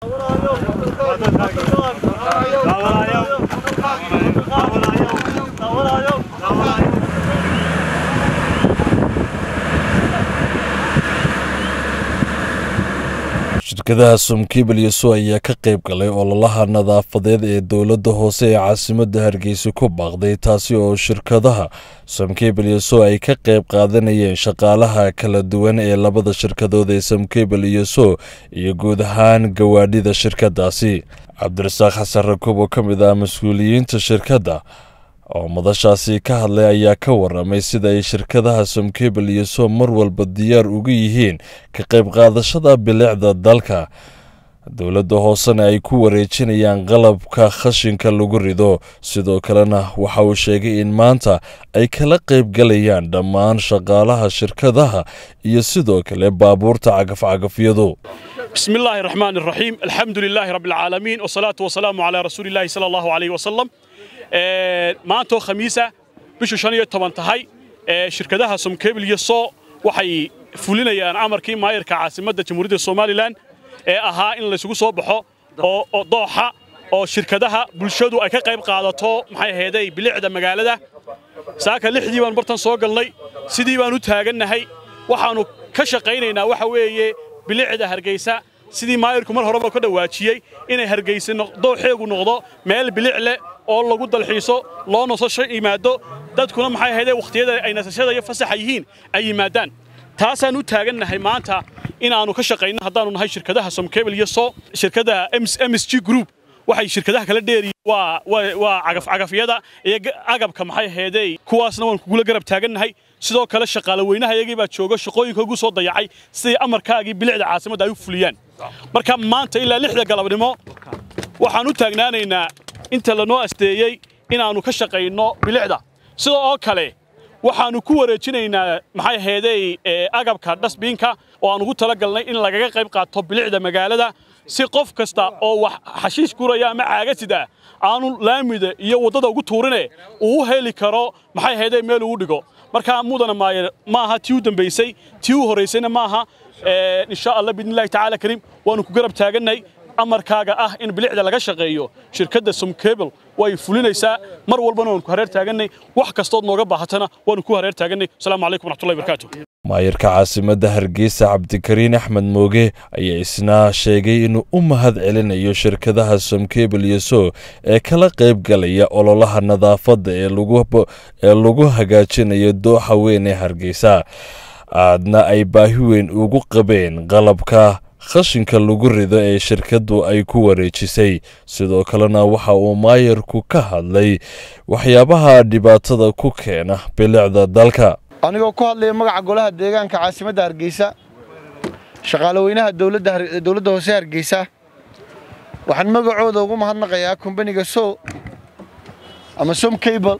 shirkadaha Somcable ayaa ka qayb galay ololaha nadaafadeed ee dawladda hoose ee caasimada Hargeysa ku baaqday, taasi oo shirkadaha Somcable ay ka qayb qaadanayeen shaqaalaha kala duwan ee labada shirkadood ee Somcable iyo guud ahaan gawaadhida shirkadaasi. Abdirasaaq Xasan oo ka mid ah mas'uuliyiinta shirkadda oo madashaasi ka hadlay ayaa ka waramay sida ay shirkadaha Somcable mar walba diyaar ugu yihiin ka qayb qaadashada bilicda dalka, dawladda hoosena ay ku wareejinayaan qalabka khashinka lagu rido. Sidoo kalena waxa uu sheegay in maanta ay kala qayb galayaan dhammaan shaqaalaha shirkadaha iyo sidoo kale baabuurta cagaf-cagafyadu. Bismillaahirrahmaanirrahiim. Alhamdulillaahi rabbil caalamiin wasalaatu wasalaamu calaa rasuulillaahi sallallaahu calayhi wasallam. Maanto Khamiisa bisha 15 tahay, shirkadaha Somcable waxay fulinayaan amarkii maayirka caasimada Jamhuuriyadda Somaliland ee ahaa in la isugu soo baxo oo dooxa oo shirkadaha bulshadu ay ka qayb qaadato maxay heeday bilicda magaalada. Saaka lixdii baan bartan soo galnay, sidii baan u taaganahay, waxaanu ka shaqaynaynaa waxa weeye bilicda Hargeysa sidii maayirku mar horeba ka dhawaajiyay inay Hargeysa dooxeegu noqdo meel bilicle oo lagu dalxiiso loo nasasho imaado, dadkuna maxay ahayd waqtiyada ay nasashada iyo fasaxa yihiin ay yimaadaan. Taasaan u taaganahay maanta in aanu ka shaqayno haddaanu nahay shirkadaha Somcable shirkada MSG Group waxay shirkadaha kala dheeriyeen waa cagaf-cagafyada iyo agabka maxay ahayd kuwaasna waan kugu la garab taaganahay. Sidoo kale shaqaale weynaha iyagii baa jooga shaqooyinka ugu soo dayacay si amarkaagii bilicda caasimada ay u fuliyaan. marka maanta ilaa 6 galabnimo waxaan u taagnaanaynaa inta la noo asteeyay inaanu ka shaqeyno bilicda. Sidoo kale waxaanu ku wareejinaynaa maxay heeday agabka dasbiinka oo aan ugu tala galnay in laga qayb qaato bilicda magaalada, si qof kasta oo wax xashiish guraya ama caagasida aanu laamida iyo wadada ugu tuurinay uu heli karo maxay heeday meel uu dhigo. marka mudana maaha tii u dambeysay, tii u horeysayna maaha. insha Allah bidnillahi ta'ala karim waanu ku garab taaganay amarkaaga ah in bilicda laga shaqeeyo. shirkadda Somcable way fulinaysaa mar walbana waan ku hareer taaganay, wax kastood nooga baahatana waan ku hareer taaganay. Assalaamu calaykum warahmatullahi wabarakaatuh. maayirka caasimada Hargeysa Abdikarim Ahmed Mooge ayaa isna sheegay inuu u mahad celinayo shirkadaha Somcable ee kala qayb galaya ololaha nadaafada ee lagu hagaajinayo dooxa weyn ee Hargeysa, aadna ay baahi weyn ugu qabeen qalabka khashinka lagu rido ee shirkadu ay ku wareejisay. sidoo kalena waxa uu maayirku ka hadlay waxyaabaha dhibaatada ku keena bilicda dalka. anigoo ku hadlay magaca golaha deegaanka caasimada Hargeysa, shaqaale weynaha dawladda hoose Hargeysa, waxaan magacooda ugu mahadnaqayaa kumbaniga Somcable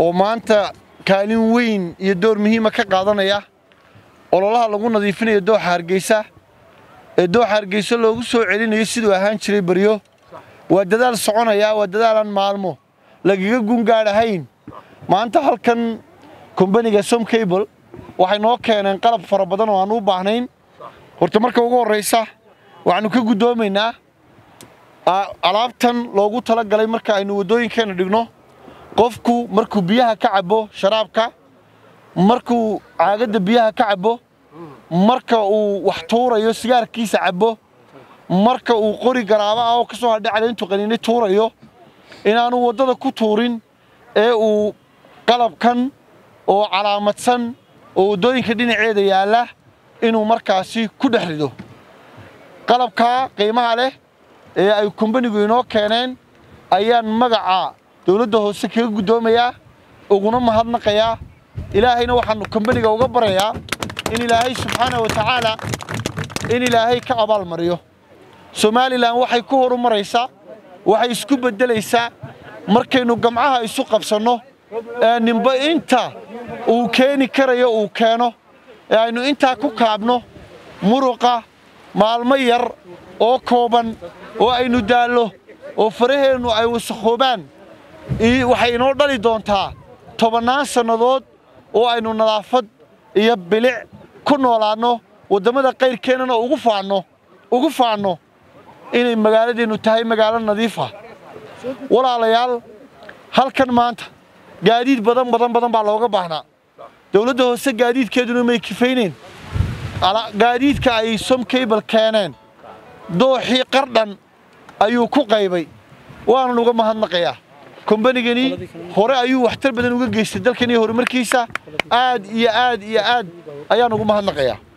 oo maanta kaalin weyn iyo door muhiim ah ka qaadanaya ololaha lagu nadiifinayo dooxa Hargeysa ee dooxa Hargeysa loogu soo celinayo sidoo ahaan jiray bariyo. waa dadaal soconaya, waa dadaalan maalmo lagaga gungaarahayn. maanta halkan kumbaniga Somcable waxay noo keeneen qalab fara badan oo aan u baahnayn. horta marka ugu horeysa waxaanu ka gudoomaynaa alaabtan loogu tala galay marka aynu wadooyinkeena dhigno. qofku markuu biyaha ka cabo sharaabka, markuu caagada biyaha ka cabo, marka uu wax tuurayo sigaarkiisa cabo, marka uu qori garaaba oo ka soo hadhay intuu qaniinay tuurayo, inaanu wadada ku tuurin ee uu qalabkan oo calaamadsan oo dooyinka dhinaceeda yaala inuu markaasi ku dhaxrido. qalabka qiimaha leh ee ay kumbanigu inoo keeneen ayaan magaca dawladda hoose ka gudoomaya, uguna mahadnaqaya. ilaahayna waxaan kumbaniga uga barayaa in ilaahay subhanahu wa ta'ala in ilaahay ka abaal mariyo. Somaliland waxay ku horumaraysaa, waxay isku bedelaysaa. markaynu gamcaha isu qabsano nimba inta uu keeni karayo uu keeno, aynu inta ku kaabno muruqa maalmo yar oo kooban oo aynu daalo oo faraheenu ay wasxoobaan. waxay inoo dhali doontaa 10 sanadood oo aynu nadaafad iyo bilic ku noolaano, wadamada qayrkeenana ugu faano inay magaaladeennu tahay magaalo nadiif ah walaalayaal halkan maanta gaadiid badan baa looga baahnaa dawladda hoose gaadiidkeeduna ma kifayneen ala gaadiidka ay Somcable keeneen dooxii qardan ayuu ku qaybay waan uga mahadnaqayaa kombanigani hore ayuu wax tar badan uga geystay dalkani horumarkiisa aad iyo aad ayaan uga mahadnaqayaa